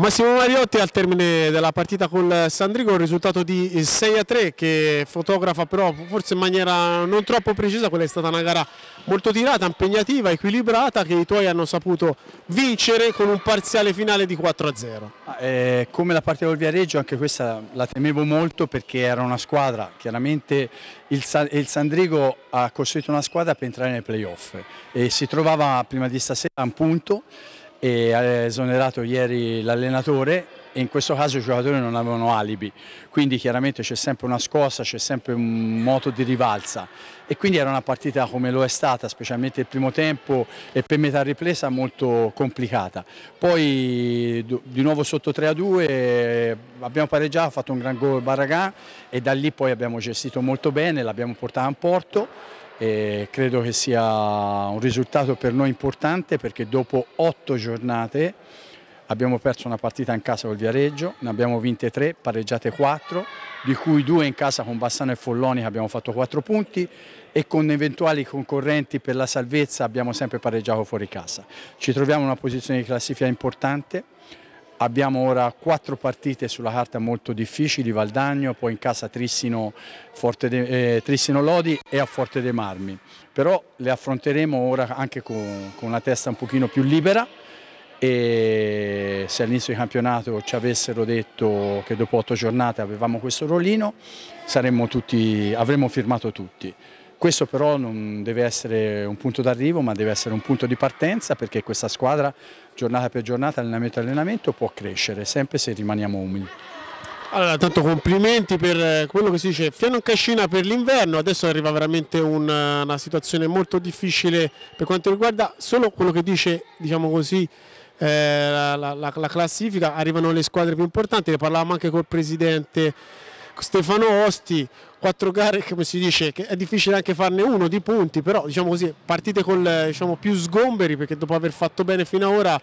Massimo Mariotti al termine della partita col Sandrigo, un risultato di 6-3 che fotografa però forse in maniera non troppo precisa, quella è stata una gara molto tirata, impegnativa, equilibrata, che i tuoi hanno saputo vincere con un parziale finale di 4-0. Come la partita col Viareggio, anche questa la temevo molto perché era una squadra, chiaramente il Sandrigo ha costruito una squadra per entrare nei playoff e si trovava prima di stasera a un punto e ha esonerato ieri l'allenatore e in questo caso i giocatori non avevano alibi, quindi chiaramente c'è sempre una scossa, c'è sempre un moto di rivalsa e quindi era una partita, come lo è stata, specialmente il primo tempo e per metà ripresa, molto complicata. Poi di nuovo sotto 3-2 abbiamo pareggiato, ha fatto un gran gol Baragà e da lì poi abbiamo gestito molto bene, l'abbiamo portata in porto. E credo che sia un risultato per noi importante perché dopo 8 giornate abbiamo perso una partita in casa col Viareggio, ne abbiamo vinte 3, pareggiate 4, di cui 2 in casa con Bassano e Folloni che abbiamo fatto 4 punti e con eventuali concorrenti per la salvezza abbiamo sempre pareggiato fuori casa. Ci troviamo in una posizione di classifica importante. Abbiamo ora 4 partite sulla carta molto difficili, Valdagno, poi in casa Trissino, Trissino Lodi e a Forte dei Marmi. Però le affronteremo ora anche con una testa un pochino più libera e se all'inizio di campionato ci avessero detto che dopo 8 giornate avevamo questo rollino, avremmo firmato tutti. Questo però non deve essere un punto d'arrivo ma deve essere un punto di partenza perché questa squadra giornata per giornata, allenamento per allenamento può crescere sempre se rimaniamo umili. Allora, tanto complimenti per quello che si dice Fiano in Cascina per l'inverno, adesso arriva veramente una situazione molto difficile per quanto riguarda solo quello che dice, diciamo così, la classifica, arrivano le squadre più importanti, ne parlavamo anche col presidente Stefano Osti, 4 gare, come si dice, che è difficile anche farne uno di punti, però diciamo così, partite con più sgomberi perché dopo aver fatto bene fino ad ora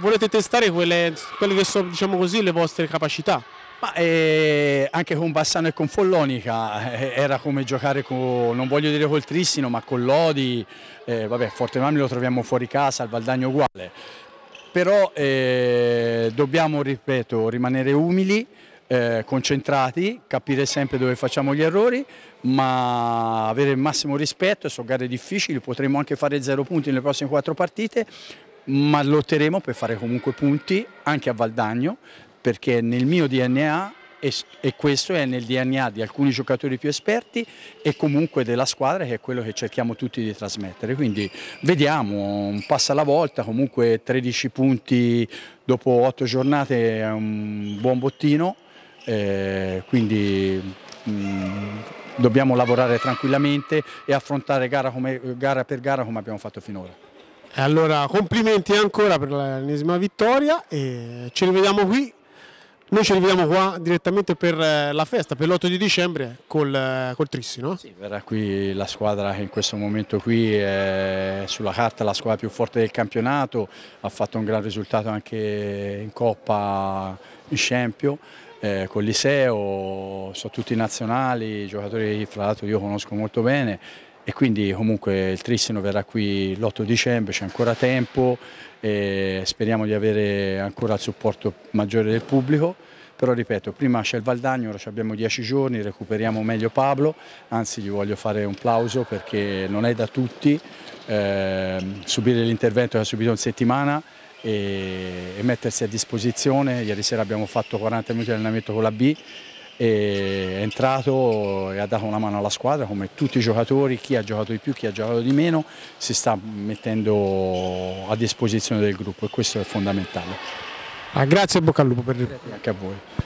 volete testare quelle che sono, diciamo così, le vostre capacità. Ma anche con Bassano e con Follonica era come giocare con, non voglio dire col Trissino, ma con Lodi, vabbè, Forte Marmi lo troviamo fuori casa, al Valdagno uguale, però dobbiamo, ripeto, rimanere umili, concentrati, capire sempre dove facciamo gli errori ma avere il massimo rispetto, sono gare difficili, potremo anche fare 0 punti nelle prossime 4 partite ma lotteremo per fare comunque punti anche a Valdagno perché è nel mio DNA e questo è nel DNA di alcuni giocatori più esperti e comunque della squadra, che è quello che cerchiamo tutti di trasmettere, quindi vediamo, un passo alla volta, comunque 13 punti dopo 8 giornate è un buon bottino. Quindi dobbiamo lavorare tranquillamente e affrontare gara per gara come abbiamo fatto finora. Allora, complimenti ancora per l'ennesima vittoria e ci rivediamo qui. Noi ci arriviamo qua direttamente per la festa, per l'8 di dicembre col Trissino. Sì, verrà qui la squadra che in questo momento qui è sulla carta la squadra più forte del campionato, ha fatto un gran risultato anche in Coppa, in Scempio, con l'Iseo, sono tutti nazionali, giocatori che fra l'altro io conosco molto bene e quindi comunque il Trissino verrà qui l'8 dicembre, c'è ancora tempo. E speriamo di avere ancora il supporto maggiore del pubblico, però ripeto, prima c'è il Valdagno, ora abbiamo 10 giorni, recuperiamo meglio Pablo, anzi gli voglio fare un plauso perché non è da tutti subire l'intervento che ha subito in settimana e mettersi a disposizione. Ieri sera abbiamo fatto 40 minuti di allenamento con la B, è entrato e ha dato una mano alla squadra come tutti i giocatori, chi ha giocato di più, chi ha giocato di meno, si sta mettendo a disposizione del gruppo e questo è fondamentale. Grazie e bocca al lupo per il... Anche a voi.